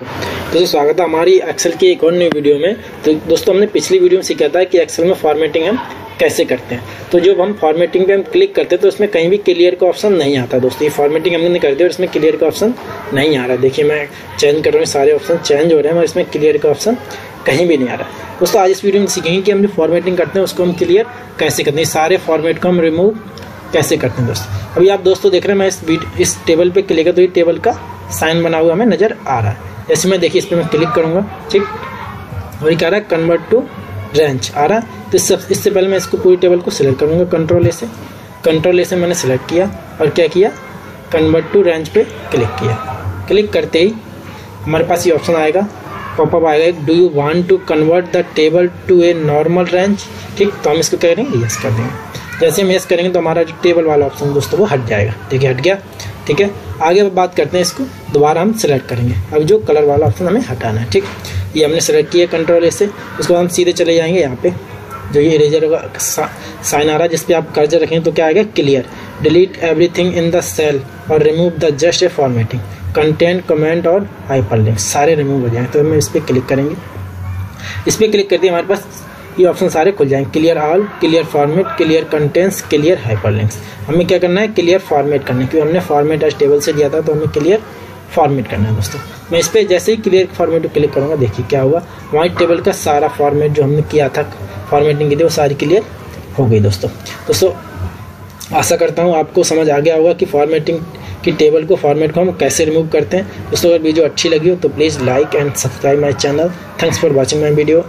तो जी स्वागत है हमारी एक्सेल की एक और न्यू वीडियो में। तो दोस्तों हमने पिछली वीडियो में सीखा था कि एक्सेल में फॉर्मेटिंग हम कैसे करते हैं। तो जब हम फॉर्मेटिंग पे हम क्लिक करते हैं तो इसमें कहीं भी क्लियर का ऑप्शन नहीं आता। दोस्तों ये फॉर्मेटिंग हमने नहीं करती और इसमें क्लियर का ऑप्शन नहीं आ रहा। देखिए मैं चेंज कर रहा हूँ, सारे ऑप्शन चेंज हो रहे हैं और इसमें क्लियर का ऑप्शन कहीं भी नहीं आ रहा। दोस्तों आज इस वीडियो में सीखेंगे कि हम जो फॉर्मेटिंग करते हैं उसको हम क्लियर कैसे करते हैं, सारे फॉर्मेट को हम रिमूव कैसे करते हैं। दोस्तों अभी आप दोस्तों देख रहे हैं मैं इस टेबल पर क्लिक करता हूँ, ये टेबल का साइन बना हुआ हमें नज़र आ रहा है। जैसे मैं देखिए इस पर मैं क्लिक करूँगा, ठीक, और ये कह रहा है कन्वर्ट टू रेंज आ रहा है। तो इससे पहले मैं इसको पूरी टेबल को सिलेक्ट करूँगा, कंट्रोल ए से मैंने सिलेक्ट किया और क्या किया, कन्वर्ट टू रेंज पे क्लिक किया। क्लिक करते ही हमारे पास ये ऑप्शन आएगा, पॉपअप आएगा, do you want to convert the table to a normal range, ठीक। तो हम इसको कह देंगे यस कर देंगे। जैसे हम यस करेंगे तो हमारा जो टेबल वाला ऑप्शन दोस्तों वो हट जाएगा। देखिए हट गया, ठीक है। आगे बात करते हैं, इसको दोबारा हम सिलेक्ट करेंगे। अब जो कलर वाला ऑप्शन हमें हटाना है, ठीक, ये हमने सेलेक्ट किया कंट्रोल ए से। उसके बाद हम सीधे चले जाएंगे यहाँ पे जो ये इरेजर का साइन आ रहा है, जिस पे आप कर्सर रखेंगे तो क्या आएगा, clear, delete everything in the cell और remove the just a formatting content comment और हाइपरलिंक, सारे रिमूव हो जाएंगे। तो हम इस पर क्लिक करेंगे, इस पर क्लिक करते हमारे पास ये ऑप्शन सारे खुल जाएंगे, clear all, clear format, clear contents, clear hyperlinks. हमें क्या करना है, क्लियर फॉर्मेट करना है, क्योंकि हमने फॉर्मेट आज टेबल से दिया था तो हमें क्लियर फॉर्मेट करना है। दोस्तों मैं इस पर जैसे ही क्लियर फॉर्मेट पर क्लिक करूँगा, देखिए क्या हुआ, हमारे टेबल का सारा फॉर्मेट जो हमने किया था, फॉर्मेटिंग की थी, वो सारी क्लियर हो गई। दोस्तों आशा करता हूँ आपको समझ आ गया होगा कि फॉर्मेटिंग की टेबल को फॉर्मेट को हम कैसे रिमूव करते हैं। दोस्तों अगर वीडियो अच्छी लगी हो तो please like and subscribe my channel. Thanks for watching my video.